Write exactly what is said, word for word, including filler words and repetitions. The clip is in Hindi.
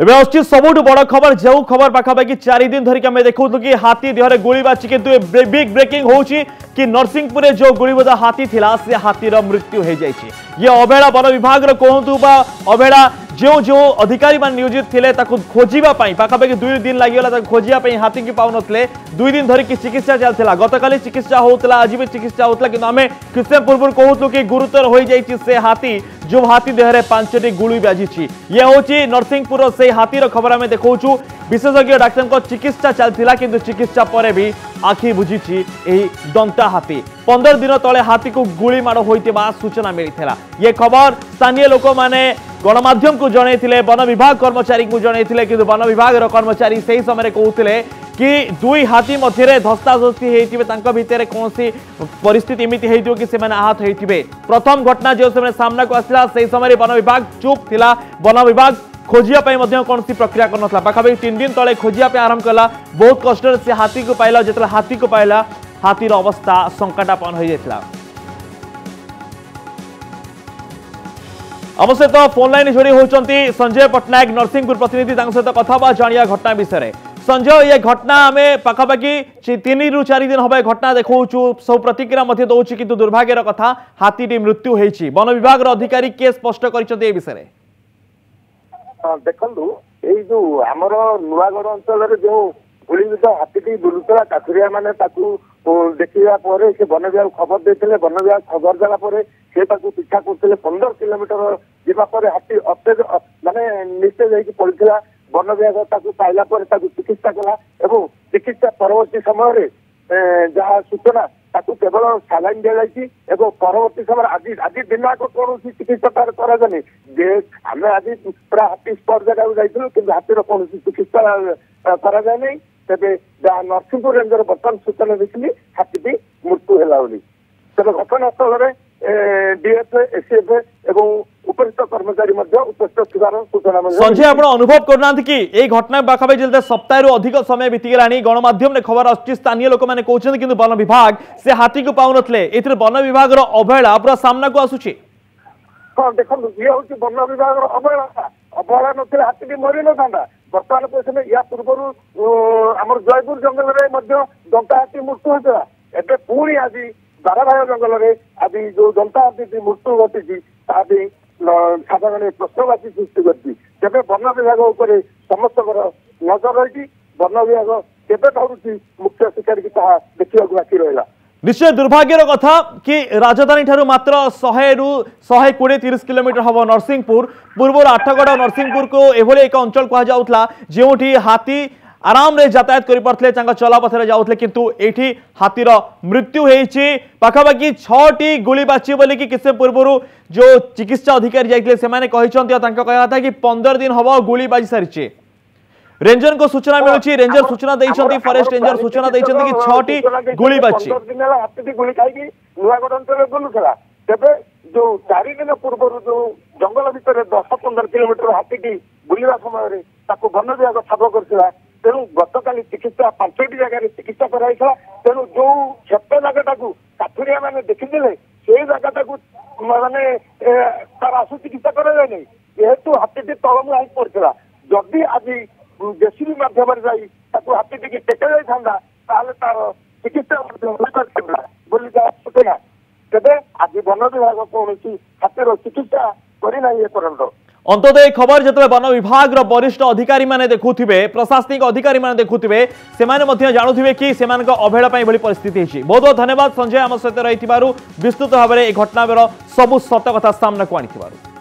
सबुठ बड़ खबर जो खबर पाखापाखि चार दिन धरिक आम देखुलु कि हाथी देहरे गोली बाजी किंतु बिग ब्रेकिंग होउछि कि नरसिंहपुर जो गोलीबजा हाथी थिला से हाथीर मृत्यु हो जाइछि। ये अवहेला वन विभाग कहतु बा अवहेला जो जो अधिकारी मान नियोजित थिले ताकु खोजिबा पई पाखापाखि दुई दिन लागिला खोजिया पई हाथी की पाउन नथिले। दुई दिन धरी कि चिकित्सा चलथिला, गतकाली चिकित्सा होउतला, आज भी चिकित्सा होउतला कि आमे किसे पूर्व कहतु कि गुरुतर हो जाइछि से हाथी जो हाथी देहरे पांचटी गुली बाजी। ये होछि नरसिंहपुर से हाथीर खबर आम देखौछु। विशेषज्ञ डाक्तर चिकित्सा चलता किंतु चिकित्सा पर भी आखि बुझी दंता हाथी। पंदर दिन तले हाथी को गुली माड़ होता सूचना मिलता। ये खबर स्थानीय लोक मैंने गणमाध्यम को जनई वन विभाग कर्मचारी को जनई कि वन विभाग कर्मचारी से ही समय कहते कि दुई हाथी मध्य धस्ताधस्ती होते भितर कौन सी परिस्थिति एमती हो कि आहत होते। प्रथम घटना जो सामना को आसला से समय वन विभाग चुप थिला, वन विभाग खोजापी कौन सी प्रक्रिया करना। पाखापाखि तीन दिन तले खोजापी आरंभ कला, बहुत कष्ट से हाथी को पाइला। जितने हाथी को पाइला हाथीर अवस्था संकटापन्न हो जाता। आम सहित फोन लाइन जोड़ी होती संजय पट्टनायक नरसिंहपुर प्रतिनिधि सहित कथा जानिया घटना विषय। संजय, ये घटना आम पाखापाखि तीन रु चार दिन हम घटना देखु सब प्रतिक्रिया दौर कि दुर्भाग्यर कथा हाथीटी मृत्यु होती। वन विभाग अधिकारी किए स्पष्ट करते विषय? देखु जो आम नुआगढ़ अंचल जो गुलीबिध हाथीटी बुलूला काखुरीया मैंने देखा पर वन विभाग खबर देते, वन विभाग खबर देला से पीछा करते। पंदर किलोमीटर जावापर हाथी अत्यज मानने निस्तेज हो पड़ा। वन विभाग पाइला चिकित्सा कला, चिकित्सा परवर्ती समय जहाँ सूचना केवल सालाइन दी जाती। परवर्ती समय आज आज दिन आगे कौन चिकित्सा तार कराने आम आज पूरा हाथी स्पट जगह जाइलु कि हाथीर कौन चिकित्सा कराए। तेरे जहाँ नरसिंहपुर रेंजर बर्तमान सूचना देखिली हाथीटी मृत्यु है। तेज घटनास्थल में डीएफ एसीएफ एवं उपस्थित कर्मचारी उपस्थित सूचना। संजय, आप अनुभव करना कि यह घटना पाखापाखि जल्द सप्ताह अधिक समय बीतीगला। गणमाध्यम खबर आसुच्छि स्थानीय लोक मैंने कहते कि वन विभाग से हाथी को पाऊनते। ये वन विभाग अवहेला पूरा सामना को आसूची। हाँ, देखो ये हूँ वन विभाग अवहेला। अवहेला ना हाथी मरी ना। बर्तमान कहते हैं या पूर्व आम जयपुर जंगल में दंता हाथी मृत्यु होता है। एटे पुणी आज बाराभाय जंगल में आज जो दंता हाथी मृत्यु घटी साधारण प्रश्नवाची सृष्टि करती। तेज वन विभाग उपर समस्त नजर रही। वन विभाग केवे धरुची मुख्य शिकारी की ता देखा बाकी रहा। निश्चय दुर्भाग्यर कथा कि राजधानी ठारू मात्र शहे रु शहे कोड़े तीस किलोमीटर हम नरसिंहपुर। पूर्व आठगढ़ नरसिंहपुर को एभली एक अंचल कहला जो हाथी आराम रे यातायात कर चलापथे जाते किंतु ये हाथीर मृत्यु होती। पाखापाखि छटी गोली बाजी बोल कि किसे पूर्व जो चिकित्सा अधिकारी जाते कहता था कि पंदर दिन हम गोली बाजी सारी। रेंजर को सूचना मिलूची, रेंजर सूचना देइछंती, फॉरेस्ट रेंजर सूचना देइछंती कि छटी गोली बाजी। पंद्रह दिन वाला हाथी गोली खाई नुआगढ़ अंचल बुलूला। तेज जो चार दिन पूर्व जो जंगल भितर दस पंद्रह किलोमीटर हाथी की बुलवा समय वन विभाग ठाब कर तेणु गतकाली चिकित्सा पांचटी जगह चिकित्सा कराइला। तेणु जो क्षेत्र जगटा को काठुरिया मैंने देखीदे से जगटा को मानने तार आशु चिकित्सा कराए नहीं जेहेतु हाथीटी तलमुआ हो पड़ा। जदि आज जेसीबी मध्यम हाथी टी टेक जाता तार चिकित्सा सूचना। तेज आज वन विभाग कौन हाथीर चिकित्सा करना एपर्यंत। अंतत यह खबर जितने वन विभाग वरिष्ठ अधिकारी माने देखुथिबे, प्रशासनिक अधिकारी माने देखुथिबे, से माने जानुथिबे कि सेमानक अवहेला पाई भली परिस्थिति होछि। बहुत बहुत धन्यवाद संजय, आम सहित रही विस्तृत भाव में यह घटना बेर सबु सत कथा सामना को आनी।